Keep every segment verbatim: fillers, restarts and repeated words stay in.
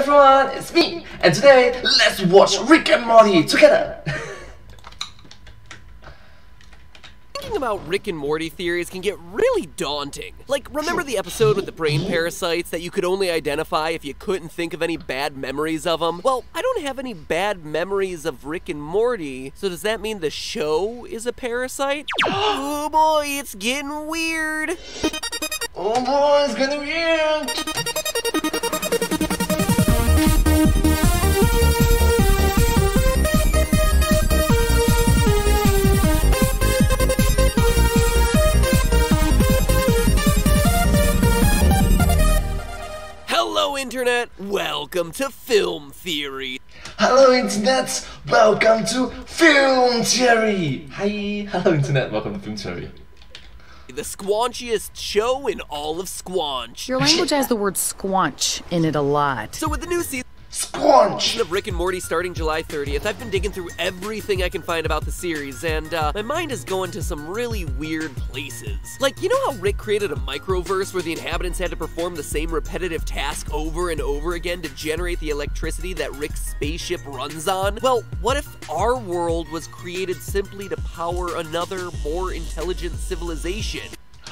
everyone, it's me, and today let's watch Rick and Morty together. Thinking about Rick and Morty theories can get really daunting. Like, remember the episode with the brain parasites that you could only identify if you couldn't think of any bad memories of them? Well, I don't have any bad memories of Rick and Morty, so does that mean the show is a parasite? Oh boy, it's getting weird. Oh boy, it's getting weird. Internet, welcome to Film Theory. Hello Internet, welcome to Film Theory. Hi, hello Internet, welcome to Film Theory. The squanchiest show in all of Squanch. Your language has the word squanch in it a lot. So with the new season Squanch of Rick and Morty starting July thirtieth, I've been digging through everything I can find about the series, and uh, my mind is going to some really weird places. Like, you know how Rick created a microverse where the inhabitants had to perform the same repetitive task over and over again to generate the electricity that Rick's spaceship runs on? Well, what if our world was created simply to power another, more intelligent civilization?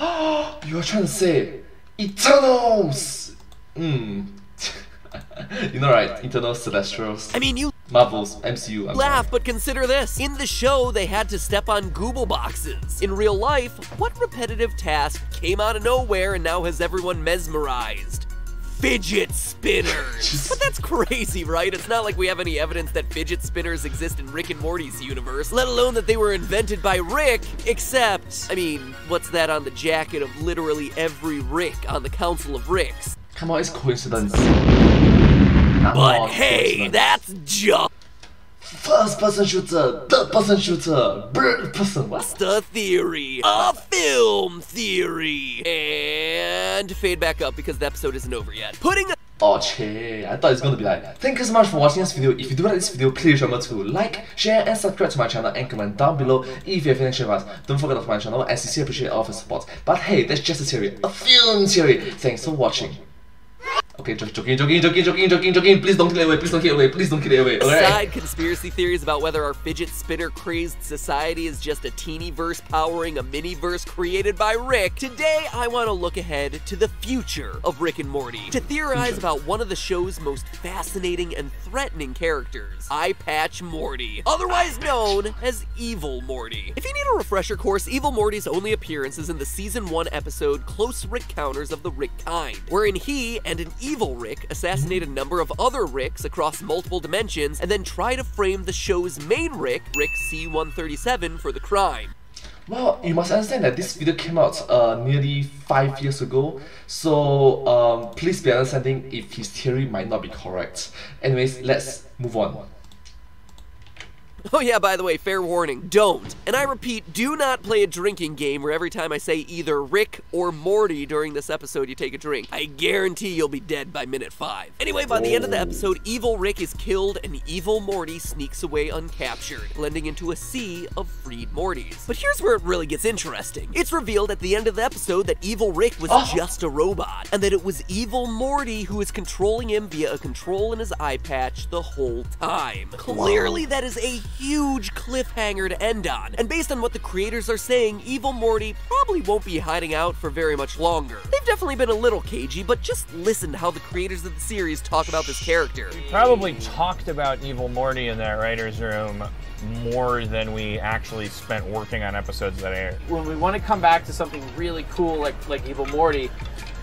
You're trying to say Eternals! Hmm. You know, right? Eternals, Celestials. I mean, you. Marvels, M C U. I'm laugh, sorry. But consider this: in the show, they had to step on Google boxes. In real life, what repetitive task came out of nowhere and now has everyone mesmerized? Fidget spinners. But that's crazy, right? It's not like we have any evidence that fidget spinners exist in Rick and Morty's universe, let alone that they were invented by Rick, except, I mean, what's that on the jacket of literally every Rick on the Council of Ricks? Come on, it's coincidence. Not but hey, that's jump. First person shooter, third person shooter, bird person. What's the theory? A film theory. And fade back up because the episode isn't over yet. Putting a oh, chey, I thought it's gonna be like, thank you so much for watching this video. If you do like this video, please remember to like, share, and subscribe to my channel and comment down below if you have any questions. Don't forget about my channel, I sincerely appreciate all of your support. But hey, that's just a theory, a film theory. Thanks for watching. Okay, just joking, joking, joking, joking, joking, joking. Please don't kill it away, please don't kill it away, please don't kill it away. All right. Aside conspiracy theories about whether our fidget spinner crazed society is just a teeny verse powering a mini verse created by Rick, today I want to look ahead to the future of Rick and Morty to theorize about one of the show's most fascinating and threatening characters, Eye Patch Morty, otherwise known as Evil Morty. If you need a refresher course, Evil Morty's only appearance is in the season one episode Close Rick Counters of the Rick Kind, wherein he and an Evil Rick assassinate a number of other Ricks across multiple dimensions and then try to frame the show's main Rick, Rick C one thirty-seven, for the crime. Well, you must understand that this video came out uh, nearly five years ago, so um, please be understanding if his theory might not be correct. Anyways, let's move on. Oh yeah, by the way, fair warning, don't. And I repeat, do not play a drinking game where every time I say either Rick or Morty during this episode, you take a drink. I guarantee you'll be dead by minute five. Anyway, by the end of the episode, Evil Rick is killed and Evil Morty sneaks away uncaptured, blending into a sea of freed Mortys. But here's where it really gets interesting. It's revealed at the end of the episode that Evil Rick was oh. just a robot, and that it was Evil Morty who was controlling him via a control in his eye patch the whole time. Clearly, that is a huge cliffhanger to end on, and based on what the creators are saying, Evil Morty probably won't be hiding out for very much longer. They've definitely been a little cagey, but just listen to how the creators of the series talk about this character. We probably talked about Evil Morty in that writer's room more than we actually spent working on episodes that aired. When we want to come back to something really cool like, like Evil Morty,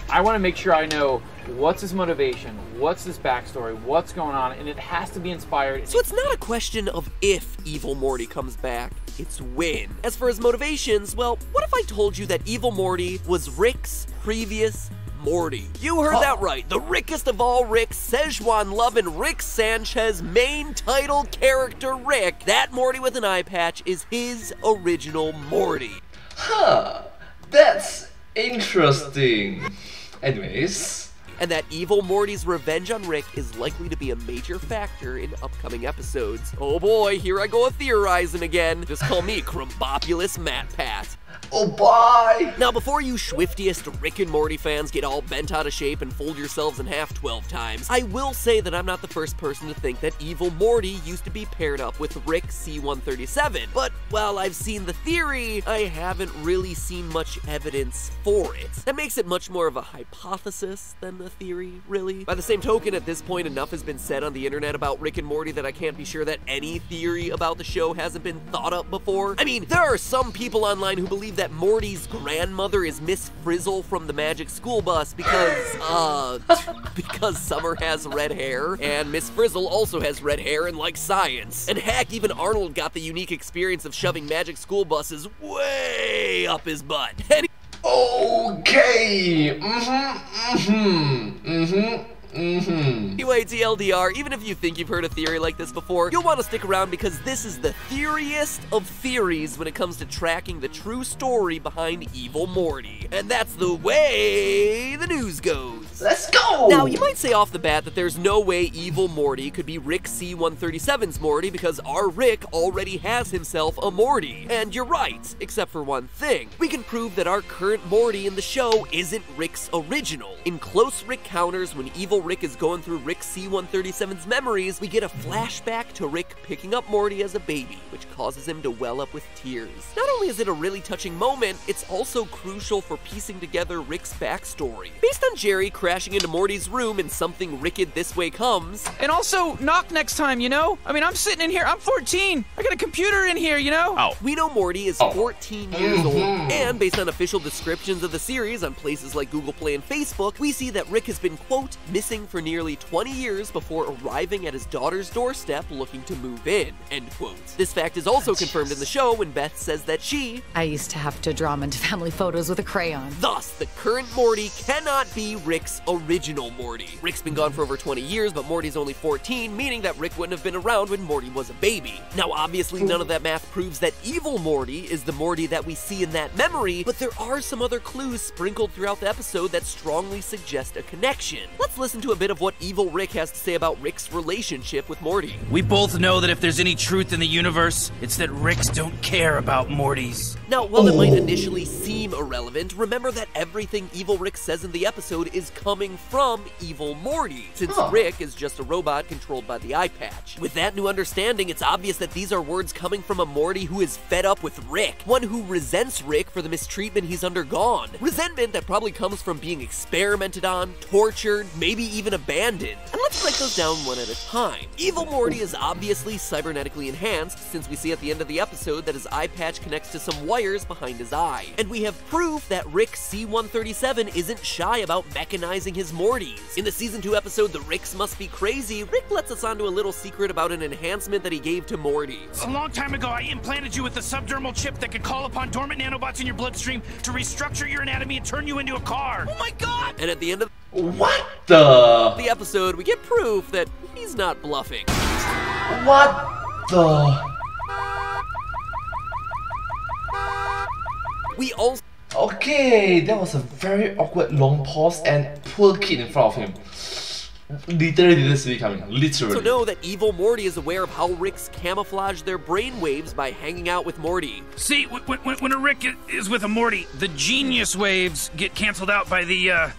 I want to make sure I know what's his motivation, what's his backstory, what's going on, and it has to be inspired. So it's not a question of if Evil Morty comes back, it's when. As for his motivations, well, what if I told you that Evil Morty was Rick's previous Morty? You heard oh. that right, the Rickest of all Ricks, Sejuan Love and Rick Sanchez main title character Rick. That Morty with an eye patch is his original Morty. Huh, that's interesting. Anyways. And that Evil Morty's revenge on Rick is likely to be a major factor in upcoming episodes. Oh boy, here I go a theorizing again. Just call me Crumbopulous MatPat. Oh, bye! Now, before you swiftiest Rick and Morty fans get all bent out of shape and fold yourselves in half twelve times, I will say that I'm not the first person to think that Evil Morty used to be paired up with Rick C one thirty-seven. But while I've seen the theory, I haven't really seen much evidence for it. That makes it much more of a hypothesis than a theory, really. By the same token, at this point, enough has been said on the internet about Rick and Morty that I can't be sure that any theory about the show hasn't been thought up before. I mean, there are some people online who believe that Morty's grandmother is Miss Frizzle from the Magic School Bus because, uh, because Summer has red hair, and Miss Frizzle also has red hair and likes science. And heck, even Arnold got the unique experience of shoving Magic School Buses way up his butt. And okay, mm-hmm, mm-hmm, mm-hmm. Mm-hmm. Anyway, T L D R, even if you think you've heard a theory like this before, you'll want to stick around because this is the theoriest of theories when it comes to tracking the true story behind Evil Morty. And that's the way the news goes. Let's go! Now, you might say off the bat that there's no way Evil Morty could be Rick C one thirty-seven's Morty because our Rick already has himself a Morty. And you're right, except for one thing. We can prove that our current Morty in the show isn't Rick's original. In Close Rick Counters, when Evil Rick is going through Rick C one thirty-seven's memories, we get a flashback to Rick picking up Morty as a baby, which causes him to well up with tears. Not only is it a really touching moment, it's also crucial for piecing together Rick's backstory. Based on Jerry crashing into Morty's room and something Ricked This Way Comes. And also, knock next time, you know? I mean, I'm sitting in here, I'm fourteen, I got a computer in here, you know? Oh. We know Morty is fourteen oh. years old, and based on official descriptions of the series on places like Google Play and Facebook, we see that Rick has been, quote, missing for nearly twenty years before arriving at his daughter's doorstep looking to move in, end quote. This fact is also oh, confirmed in the show when Beth says that she, I used to have to draw them into family photos with a crayon. Thus, the current Morty cannot be Rick's original Morty. Rick's been gone for over twenty years, but Morty's only fourteen, meaning that Rick wouldn't have been around when Morty was a baby. Now, obviously, none of that math proves that Evil Morty is the Morty that we see in that memory, but there are some other clues sprinkled throughout the episode that strongly suggest a connection. Let's listen to a bit of what Evil Rick has to say about Rick's relationship with Morty. We both know that if there's any truth in the universe, it's that Ricks don't care about Mortys. Now, while it might initially seem irrelevant, remember that everything Evil Rick says in the episode is coming from Evil Morty, since huh. Rick is just a robot controlled by the eye patch. With that new understanding, it's obvious that these are words coming from a Morty who is fed up with Rick, one who resents Rick for the mistreatment he's undergone. Resentment that probably comes from being experimented on, tortured, maybe even abandoned. And let's break those down one at a time. Evil Morty is obviously cybernetically enhanced, since we see at the end of the episode that his eye patch connects to some wires behind his eye. And we have proof that Rick C one thirty-seven isn't shy about mechanizing his Mortys. In the season two episode, The Ricks Must Be Crazy, Rick lets us onto a little secret about an enhancement that he gave to Morty. A long time ago, I implanted you with a subdermal chip that could call upon dormant nanobots in your bloodstream to restructure your anatomy and turn you into a car. Oh my god! And at the end of What the? the episode, we get proof that he's not bluffing. What the? We also... Okay, that was a very awkward long pause and poor kid in front of him. Literally didn't see it coming, literally. So know that Evil Morty is aware of how Ricks camouflage their brainwaves by hanging out with Morty. See, when, when, when a Rick is with a Morty, the genius waves get cancelled out by the, uh...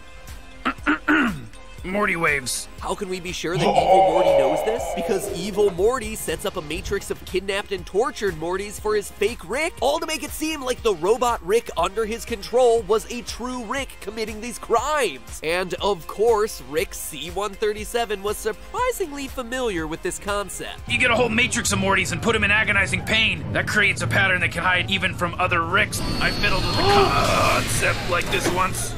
Morty waves. How can we be sure that Evil Morty knows this? Because Evil Morty sets up a matrix of kidnapped and tortured Mortys for his fake Rick, all to make it seem like the robot Rick under his control was a true Rick committing these crimes. And of course, Rick C one thirty-seven was surprisingly familiar with this concept. You get a whole matrix of Mortys and put them in agonizing pain. That creates a pattern that can hide even from other Ricks. I fiddled with a concept like this once.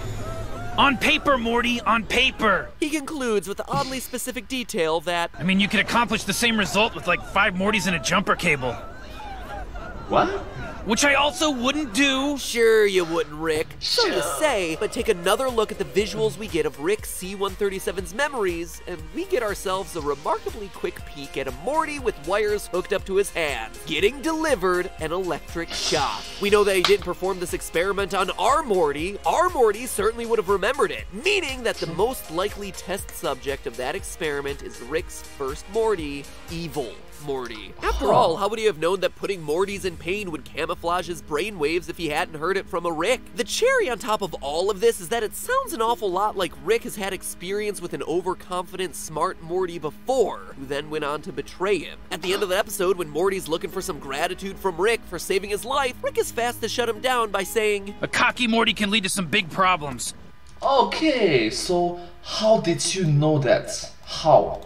On paper, Morty, on paper. He concludes with the oddly specific detail that, I mean, you could accomplish the same result with like five Mortys and a jumper cable. What? Which I also wouldn't do. Sure you wouldn't, Rick. So sure. to say, but take another look at the visuals we get of Rick C one thirty-seven's memories, and we get ourselves a remarkably quick peek at a Morty with wires hooked up to his hand, getting delivered an electric shock. We know that he didn't perform this experiment on our Morty. Our Morty certainly would have remembered it, meaning that the most likely test subject of that experiment is Rick's first Morty, Evil Morty. After all, how would he have known that putting Mortys in pain would camouflage camouflage his brainwaves if he hadn't heard it from a Rick. The cherry on top of all of this is that it sounds an awful lot like Rick has had experience with an overconfident, smart Morty before, who then went on to betray him. At the end of the episode, when Morty's looking for some gratitude from Rick for saving his life, Rick is fast to shut him down by saying, "A cocky Morty can lead to some big problems." Okay, so how did you know that? How?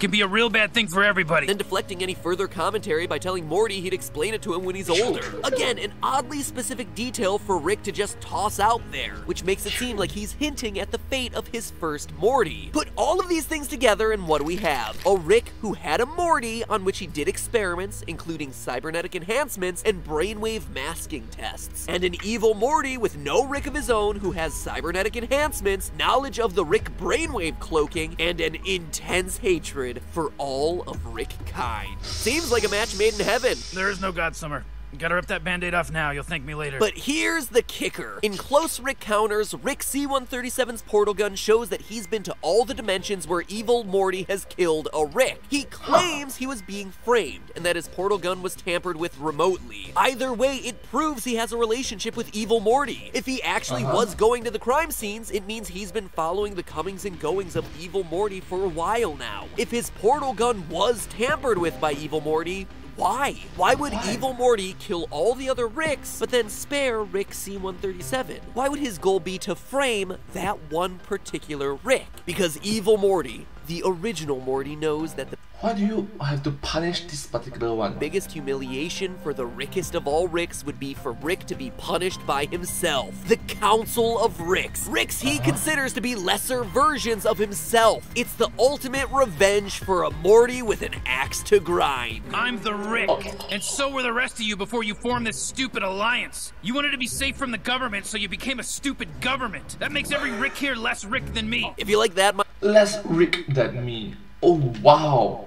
Can be a real bad thing for everybody. Then deflecting any further commentary by telling Morty he'd explain it to him when he's older. Again, an oddly specific detail for Rick to just toss out there, which makes it seem like he's hinting at the fate of his first Morty. Put all of these things together and what do we have? A Rick who had a Morty on which he did experiments, including cybernetic enhancements and brainwave masking tests. And an evil Morty with no Rick of his own who has cybernetic enhancements, knowledge of the Rick brainwave cloaking, and an intense hatred for all of Rick kind. Seems like a match made in heaven. There is no God, Summer. You gotta rip that band-aid off now, you'll thank me later. But here's the kicker. In Close Rick Counters, Rick C one thirty-seven's portal gun shows that he's been to all the dimensions where evil Morty has killed a Rick. He claims he was being framed and that his portal gun was tampered with remotely. Either way, it proves he has a relationship with evil Morty. If he actually uh-huh. was going to the crime scenes, it means he's been following the comings and goings of evil Morty for a while now. If his portal gun was tampered with by evil Morty, why? Why would what? Evil Morty kill all the other Ricks, but then spare Rick C one thirty-seven? Why would his goal be to frame that one particular Rick? Because evil Morty, the original Morty, knows that the... Why do you have to punish this particular one? Biggest humiliation for the Rickest of all Ricks would be for Rick to be punished by himself. The Council of Ricks. Ricks he uh-huh. considers to be lesser versions of himself. It's the ultimate revenge for a Morty with an axe to grind. I'm the Rick, okay. and so were the rest of you before you formed this stupid alliance. You wanted to be safe from the government, so you became a stupid government. That makes every Rick here less Rick than me. If you like that, my... Less Rick than me. Oh, wow.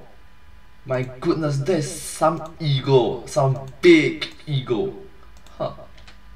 My goodness, there's some ego, some big ego. Huh.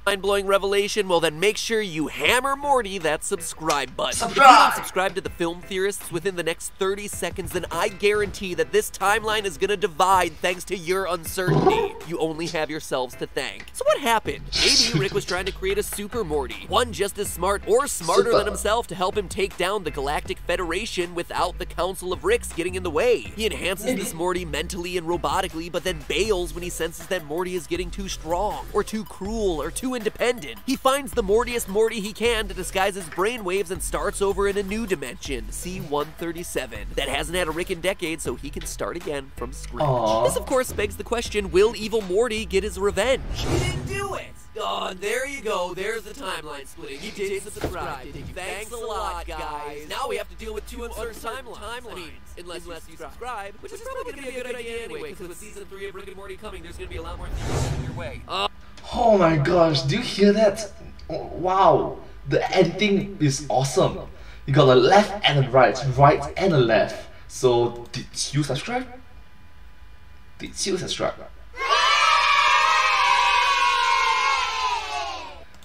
Mind-blowing revelation? Well, then make sure you hammer Morty that subscribe button. Subscribe! If you don't subscribe to the Film Theorists within the next thirty seconds, then I guarantee that this timeline is gonna divide thanks to your uncertainty. You only have yourselves to thank. So what happened? Maybe Rick was trying to create a super Morty, one just as smart or smarter super. than himself to help him take down the Galactic Federation without the Council of Ricks getting in the way. He enhances Maybe. this Morty mentally and robotically, but then bails when he senses that Morty is getting too strong, or too cruel, or too independent. He finds the Mortiest Morty he can to disguise his brainwaves and starts over in a new dimension, C one thirty-seven, that hasn't had a Rick in decades, so he can start again from scratch. Aww. This, of course, begs the question, will evil Morty get his revenge? He didn't do it! Oh, there you go, there's the timeline splitting. He did subscribe. Thanks a lot, guys. Now we have to deal with two uncertain timelines. I mean, unless you subscribe, which is probably going to be a good idea anyway, because with season three of Rick and Morty coming, there's going to be a lot more things coming your way. Uh, Oh my gosh, do you hear that? Wow, the editing is awesome. You got a left and a right, right and a left. So, did you subscribe? Did you subscribe?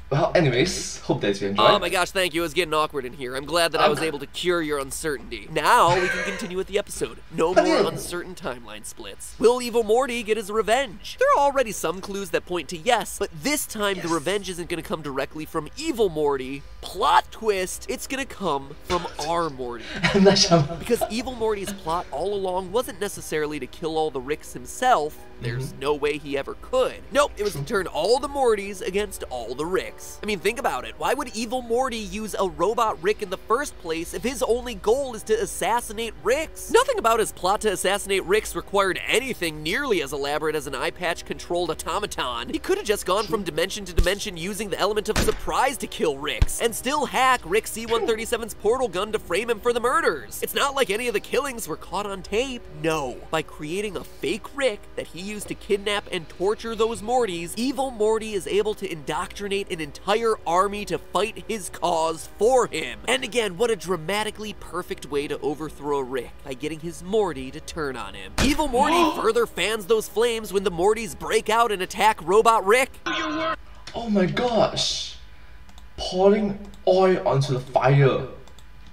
Well, anyways, hope that you enjoyed. Oh my gosh, thank you. It was getting awkward in here. I'm glad that um, I was able to cure your uncertainty. Now we can continue with the episode. No more uncertain timeline splits. Will evil Morty get his revenge? There are already some clues that point to yes, but this time yes. the revenge isn't going to come directly from evil Morty. Plot twist, it's going to come from our Morty. Because evil Morty's plot all along wasn't necessarily to kill all the Ricks himself. There's mm-hmm. no way he ever could. Nope, it was to turn all the Mortys against all the Ricks. I mean, think about it. Why would evil Morty use a robot Rick in the first place if his only goal is to assassinate Ricks? Nothing about his plot to assassinate Ricks required anything nearly as elaborate as an eye patch controlled automaton. He could have just gone from dimension to dimension using the element of surprise to kill Ricks and still hack Rick C one thirty-seven's portal gun to frame him for the murders. It's not like any of the killings were caught on tape. No, by creating a fake Rick that he used to kidnap and torture those Mortys, evil Morty is able to indoctrinate an entire army to fight his cause for him. And again, what a dramatically perfect way to overthrow Rick, by getting his Morty to turn on him. Evil Morty further fans those flames when the Mortys break out and attack Robot Rick. Oh my gosh, pouring oil onto the fire.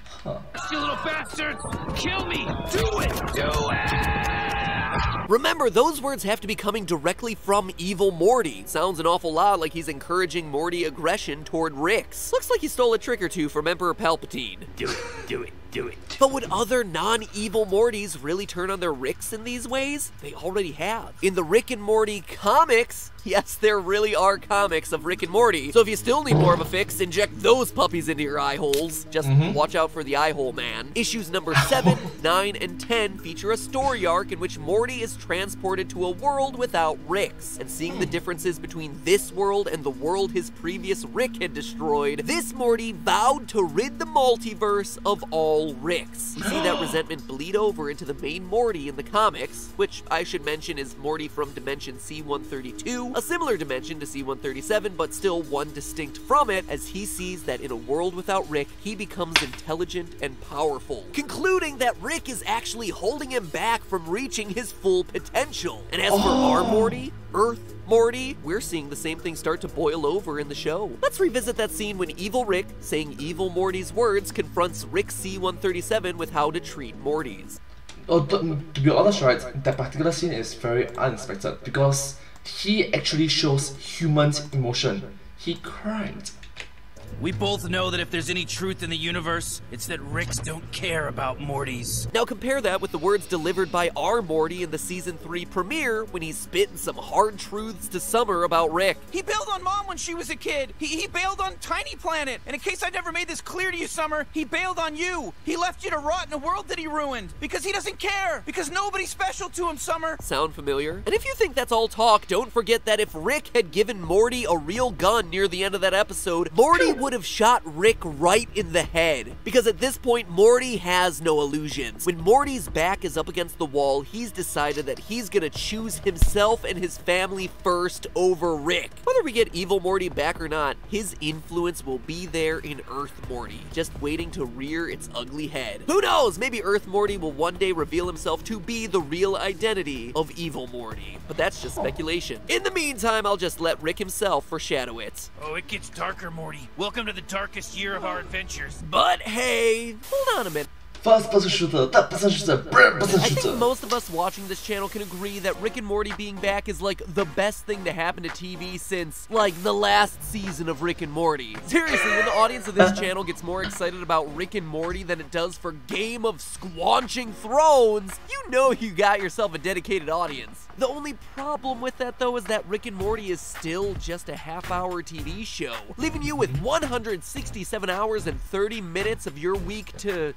Huh. You little bastard, kill me, do it, do it! Remember, those words have to be coming directly from Evil Morty. Sounds an awful lot like he's encouraging Morty aggression toward Ricks. Looks like he stole a trick or two from Emperor Palpatine. Do it, do it, do it. But would other non-Evil Mortys really turn on their Ricks in these ways? They already have. In the Rick and Morty comics, yes, there really are comics of Rick and Morty. So if you still need more of a fix, inject those puppies into your eye holes. Just mm-hmm. watch out for the eye hole, man. Issues number seven, nine, and ten feature a story arc in which Morty is transported to a world without Ricks. And seeing the differences between this world and the world his previous Rick had destroyed, this Morty vowed to rid the multiverse of all Ricks. You see that resentment bleed over into the main Morty in the comics, which I should mention is Morty from Dimension C one thirty-two, a similar dimension to C one thirty-seven, but still one distinct from it, as he sees that in a world without Rick, he becomes intelligent and powerful, concluding that Rick is actually holding him back from reaching his full potential. And as oh. for our Morty, Earth Morty, we're seeing the same thing start to boil over in the show. Let's revisit that scene when Evil Rick, saying Evil Morty's words, confronts Rick C one thirty-seven with how to treat Mortys. Oh, to, to be honest, right, that particular scene is very unexpected because he actually shows human emotion. He cried. We both know that if there's any truth in the universe, it's that Ricks don't care about Mortys. Now compare that with the words delivered by our Morty in the season three premiere when he's spitting some hard truths to Summer about Rick. He bailed on Mom when she was a kid. He, he bailed on Tiny Planet. And in case I never made this clear to you, Summer, he bailed on you. He left you to rot in a world that he ruined because he doesn't care, because nobody's special to him, Summer. Sound familiar? And if you think that's all talk, don't forget that if Rick had given Morty a real gun near the end of that episode, Morty would have shot Rick right in the head, because at this point Morty has no illusions. When Morty's back is up against the wall, he's decided that he's gonna choose himself and his family first over Rick. Whether we get Evil Morty back or not, his influence will be there in Earth Morty, just waiting to rear its ugly head. Who knows, maybe Earth Morty will one day reveal himself to be the real identity of Evil Morty, but that's just speculation. In the meantime, I'll just let Rick himself foreshadow it. Oh, it gets darker, Morty. Well, welcome to the darkest year of our adventures. But hey, hold on a minute. First person shooter, that person shooter, brand person shooter. I think most of us watching this channel can agree that Rick and Morty being back is like the best thing to happen to T V since like the last season of Rick and Morty. Seriously, when the audience of this channel gets more excited about Rick and Morty than it does for Game of Squanching Thrones, you know you got yourself a dedicated audience. The only problem with that, though, is that Rick and Morty is still just a half-hour T V show, leaving you with one hundred sixty-seven hours and thirty minutes of your week to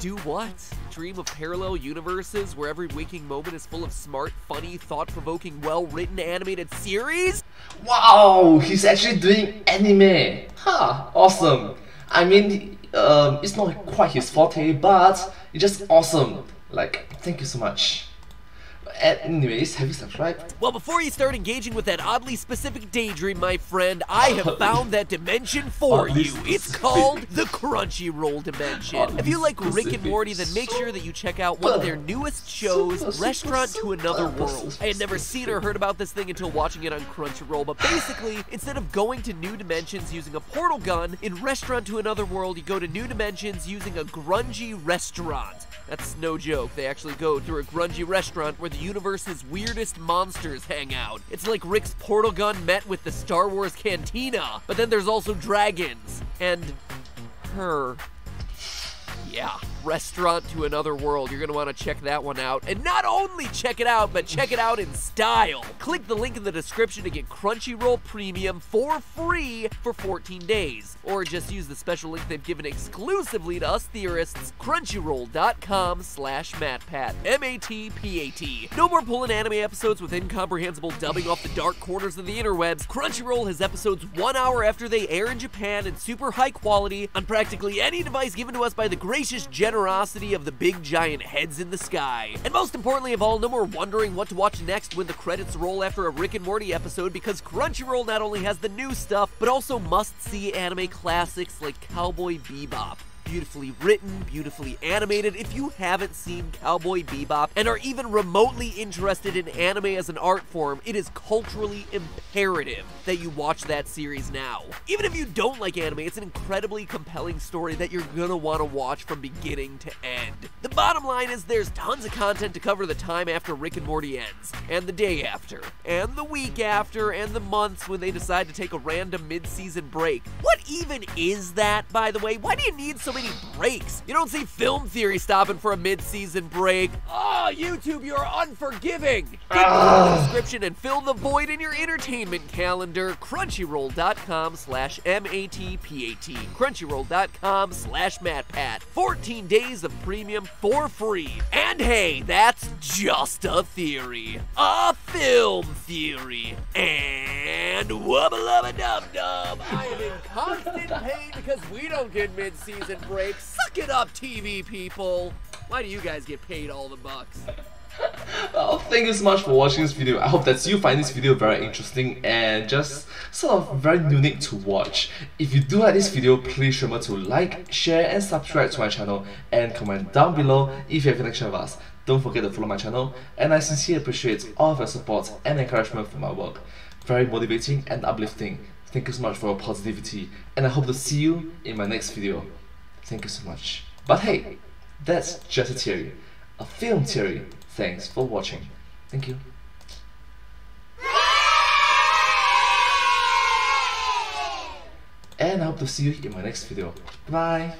do what? Dream of parallel universes where every waking moment is full of smart, funny, thought-provoking, well-written animated series? Wow, he's actually doing anime. Huh, awesome. I mean, um, it's not quite his forte, but it's just awesome. Like, thank you so much. Anyways, have you subscribed? Well, before you start engaging with that oddly specific daydream, my friend, I have found that dimension for you. Specific. It's called the Crunchyroll dimension. Oddly if you like specific. Rick and Morty, then make sure that you check out one of their newest shows, super, super, Restaurant super, super, to Another World. I had never seen or heard about this thing until watching it on Crunchyroll, but basically, instead of going to new dimensions using a portal gun, in Restaurant to Another World, you go to new dimensions using a grungy restaurant. That's no joke. They actually go through a grungy restaurant where the universe's weirdest monsters hang out. It's like Rick's portal gun met with the Star Wars cantina, but then there's also dragons and her. Yeah, Restaurant to Another World. You're gonna wanna check that one out. And not only check it out, but check it out in style. Click the link in the description to get Crunchyroll Premium for free for fourteen days. Or just use the special link they've given exclusively to us theorists, crunchyroll.com slash matpat, M A T P A T. No more pulling anime episodes with incomprehensible dubbing off the dark corners of the interwebs. Crunchyroll has episodes one hour after they air in Japan in super high quality on practically any device given to us by the great gracious generosity of the big giant heads in the sky. And most importantly of all, no more wondering what to watch next when the credits roll after a Rick and Morty episode, because Crunchyroll not only has the new stuff, but also must-see anime classics like Cowboy Bebop, beautifully written, beautifully animated. If you haven't seen Cowboy Bebop and are even remotely interested in anime as an art form, it is culturally imperative that you watch that series now. Even if you don't like anime, it's an incredibly compelling story that you're gonna wanna watch from beginning to end. The bottom line is there's tons of content to cover the time after Rick and Morty ends, and the day after, and the week after, and the months when they decide to take a random mid-season break. What even is that, by the way? Why do you need so many breaks? You don't see Film Theory stopping for a mid-season break. Oh, YouTube, you're unforgiving. Click the description and fill the void in your entertainment calendar. Crunchyroll dot com slash M A T P A T. Crunchyroll dot com slash MatPat. fourteen days of premium for free. And hey, that's just a theory. A film theory. And wubba-lubba-dub-dub. I am in constant pain because we don't get mid-season breaks. Suck it up, T V people. Why do you guys get paid all the bucks? Well, thank you so much for watching this video. I hope that you find this video very interesting and just sort of very unique to watch. If you do like this video, please remember to like, share and subscribe to my channel, and comment down below if you have a connection with us. Don't forget to follow my channel, and I sincerely appreciate all of your support and encouragement for my work. Very motivating and uplifting. Thank you so much for your positivity, and I hope to see you in my next video. Thank you so much. But hey, that's just a theory. A film theory. Thanks for watching. Thank you. And I hope to see you in my next video. Bye.